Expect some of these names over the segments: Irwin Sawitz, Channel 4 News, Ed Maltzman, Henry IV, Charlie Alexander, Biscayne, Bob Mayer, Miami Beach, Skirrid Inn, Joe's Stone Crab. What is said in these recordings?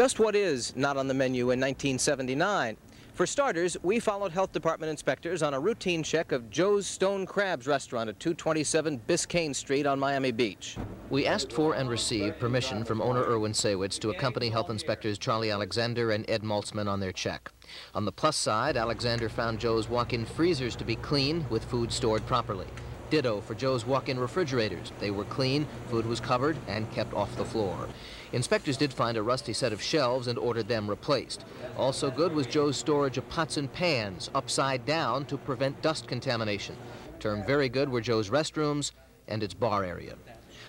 Just what is not on the menu in 1979? For starters, we followed health department inspectors on a routine check of Joe's Stone Crab's restaurant at 227 Biscayne Street on Miami Beach. We asked for and received permission from owner Irwin Sawitz to accompany health inspectors Charlie Alexander and Ed Maltzman on their check. On the plus side, Alexander found Joe's walk-in freezers to be clean with food stored properly. Ditto for Joe's walk-in refrigerators. They were clean, food was covered, and kept off the floor. Inspectors did find a rusty set of shelves and ordered them replaced. Also good was Joe's storage of pots and pans upside down to prevent dust contamination. Termed very good were Joe's restrooms and its bar area.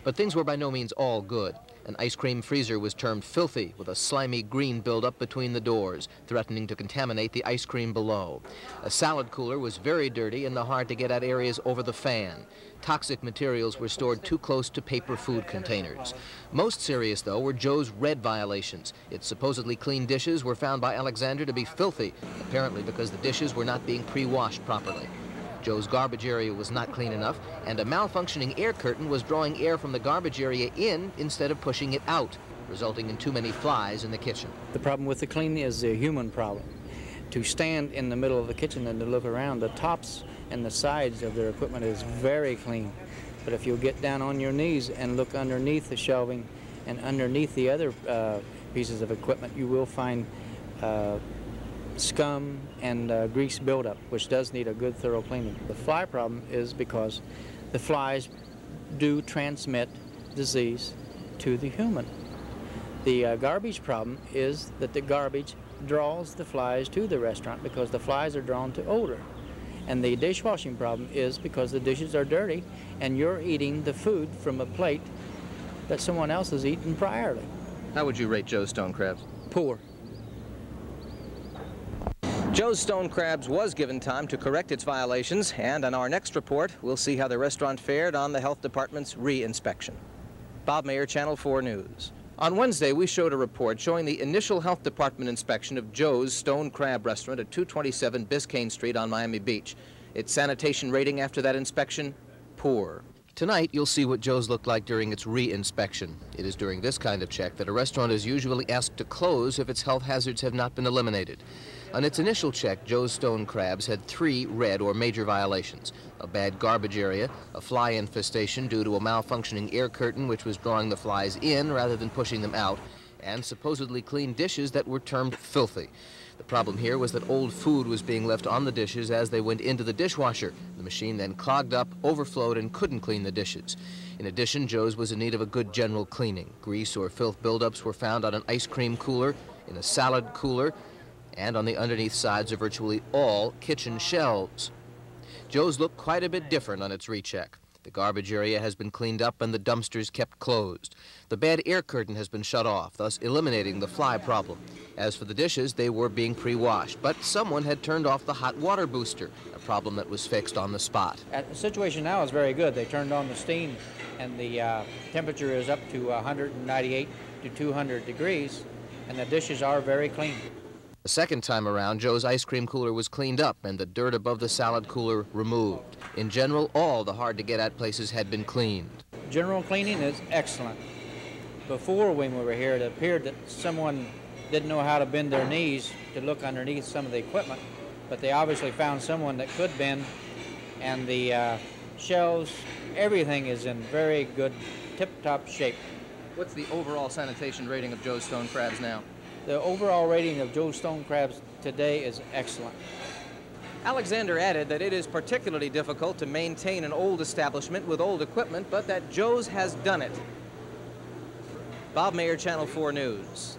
But things were by no means all good. An ice cream freezer was termed filthy, with a slimy green buildup between the doors, threatening to contaminate the ice cream below. A salad cooler was very dirty in the hard-to-get-at areas over the fan. Toxic materials were stored too close to paper food containers. Most serious, though, were Joe's red violations. Its supposedly clean dishes were found by Alexander to be filthy, apparently because the dishes were not being pre-washed properly. Joe's garbage area was not clean enough, and a malfunctioning air curtain was drawing air from the garbage area in instead of pushing it out, resulting in too many flies in the kitchen. The problem with the clean is the human problem. To stand in the middle of the kitchen and to look around, the tops and the sides of their equipment is very clean. But if you'll get down on your knees and look underneath the shelving and underneath the other pieces of equipment, you will find scum and grease buildup, which does need a good thorough cleaning. The fly problem is because the flies do transmit disease to the human. The garbage problem is that the garbage draws the flies to the restaurant because the flies are drawn to odor. And the dishwashing problem is because the dishes are dirty and you're eating the food from a plate that someone else has eaten priorly. How would you rate Joe's Stone Crabs? Poor. Joe's Stone Crabs was given time to correct its violations, and on our next report, we'll see how the restaurant fared on the health department's re-inspection. Bob Mayer, Channel 4 News. On Wednesday, we showed a report showing the initial health department inspection of Joe's Stone Crab restaurant at 227 Biscayne Street on Miami Beach. Its sanitation rating after that inspection, poor. Tonight, you'll see what Joe's looked like during its re-inspection. It is during this kind of check that a restaurant is usually asked to close if its health hazards have not been eliminated. On its initial check, Joe's Stone Crabs had 3 red or major violations: a bad garbage area, a fly infestation due to a malfunctioning air curtain which was drawing the flies in rather than pushing them out, and supposedly clean dishes that were termed filthy. The problem here was that old food was being left on the dishes as they went into the dishwasher. The machine then clogged up, overflowed, and couldn't clean the dishes. In addition, Joe's was in need of a good general cleaning. Grease or filth buildups were found on an ice cream cooler, in a salad cooler, and on the underneath sides of virtually all kitchen shelves. Joe's looked quite a bit different on its recheck. The garbage area has been cleaned up and the dumpsters kept closed. The bad air curtain has been shut off, thus eliminating the fly problem. As for the dishes, they were being pre-washed, but someone had turned off the hot water booster, a problem that was fixed on the spot. The situation now is very good. They turned on the steam, and the temperature is up to 198 to 200 degrees, and the dishes are very clean. The second time around, Joe's ice cream cooler was cleaned up and the dirt above the salad cooler removed. In general, all the hard-to-get-at places had been cleaned. General cleaning is excellent. Before, when we were here, it appeared that someone didn't know how to bend their knees to look underneath some of the equipment, but they obviously found someone that could bend, and the shelves, everything is in very good, tip-top shape. What's the overall sanitation rating of Joe's Stone Crabs now? The overall rating of Joe's Stone Crabs today is excellent. Alexander added that it is particularly difficult to maintain an old establishment with old equipment, but that Joe's has done it. Bob Mayer, Channel 4 News.